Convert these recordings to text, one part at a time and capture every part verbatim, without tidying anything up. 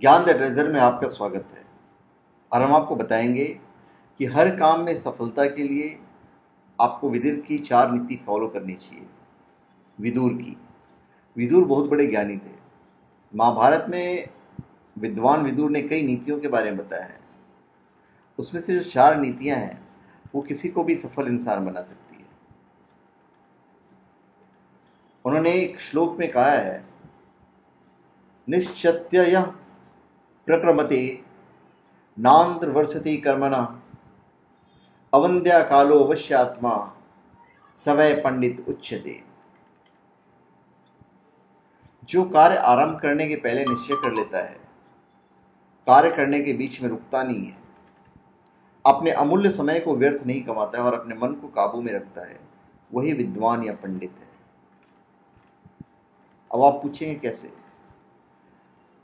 ज्ञान the treasure में आपका स्वागत है। और हम आपको बताएंगे कि हर काम में सफलता के लिए आपको विदुर की चार नीति फॉलो करनी चाहिए। विदुर की विदुर बहुत बड़े ज्ञानी थे। महाभारत में विद्वान विदुर ने कई नीतियों के बारे में बताया है। उसमें से जो चार नीतियां हैं वो किसी को भी सफल इंसान बना सकती है। उन्होंने एक श्लोक में कहा है, निश्चत्य यः प्रक्रमते नांद्र वर्षति कर्मणा अवंद्या कालो अवश्य आत्मा सवै पंडित उच्यते। जो कार्य आरंभ करने के पहले निश्चय कर लेता है, कार्य करने के बीच में रुकता नहीं है, अपने अमूल्य समय को व्यर्थ नहीं कमाता है और अपने मन को काबू में रखता है, वही विद्वान या पंडित है। अब आप पूछेंगे कैसे?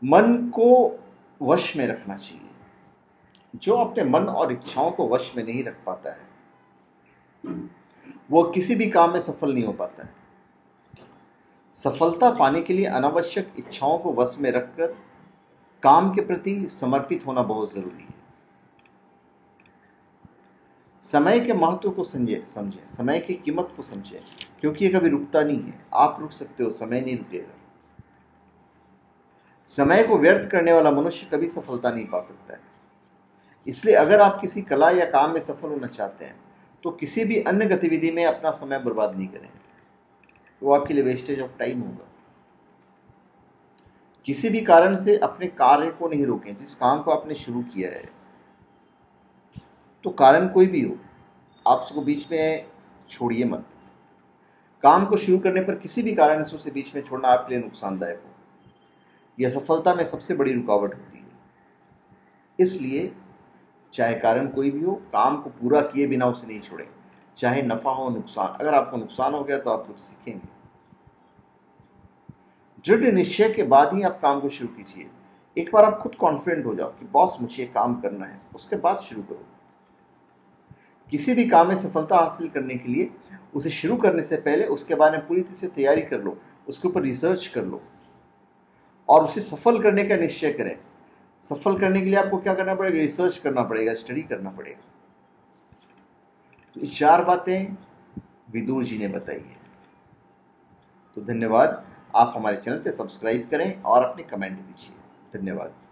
मन को वश में रखना चाहिए। जो अपने मन और इच्छाओं को वश में नहीं रख पाता है वो किसी भी काम में सफल नहीं हो पाता है। सफलता पाने के लिए अनावश्यक इच्छाओं को वश में रखकर काम के प्रति समर्पित होना बहुत ज़रूरी है। समय के महत्व को समझें, समय की कीमत को समझें, क्योंकि ये कभी रुकता नहीं है। आप रुक सकते हो, समय नहीं रुकेगा। समय को व्यर्थ करने वाला मनुष्य कभी सफलता नहीं पा सकता है। इसलिए अगर आप किसी कला या काम में सफल होना चाहते हैं तो किसी भी अन्य गतिविधि में अपना समय बर्बाद नहीं करें, वो आपके लिए वेस्टेज ऑफ टाइम होगा। किसी भी कारण से अपने कार्य को नहीं रोकें। जिस काम को आपने शुरू किया है, तो कारण कोई भी हो, आप उसको बीच में छोड़िए मत। काम को शुरू करने पर किसी भी कारण से उसे बीच में छोड़ना आपके लिए नुकसानदायक हो। यह सफलता में सबसे बड़ी रुकावट होती है। इसलिए चाहे कारण कोई भी हो, काम को पूरा किए बिना उसे नहीं छोड़ें, चाहे नफा हो नुकसान। अगर आपको नुकसान हो गया तो आप कुछ सीखेंगे। दृढ़ निश्चय के बाद ही आप काम को शुरू कीजिए। एक बार आप खुद कॉन्फिडेंट हो जाओ कि बॉस मुझे काम करना है, उसके बाद शुरू करो। किसी भी काम में सफलता हासिल करने के लिए उसे शुरू करने से पहले उसके बारे में पूरी तरह से तैयारी कर लो, उसके ऊपर रिसर्च कर लो और उसे सफल करने का निश्चय करें। सफल करने के लिए आपको क्या करना पड़ेगा? रिसर्च करना पड़ेगा, स्टडी करना पड़ेगा। तो ये चार बातें विदुर जी ने बताई है। तो धन्यवाद। आप हमारे चैनल पे सब्सक्राइब करें और अपने कमेंट दीजिए। धन्यवाद।